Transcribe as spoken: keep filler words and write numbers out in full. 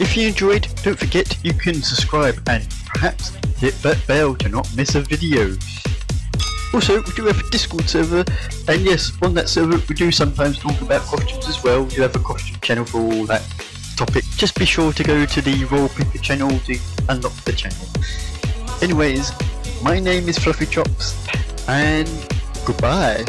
If you enjoyed, don't forget you can subscribe and perhaps hit that bell to not miss a video. Also, we do have a Discord server, and yes, on that server we do sometimes talk about costumes as well. You have a costume channel for all that topic. Just be sure to go to the Royal Picker channel to unlock the channel. Anyways, my name is Fluffy Chops, and goodbye.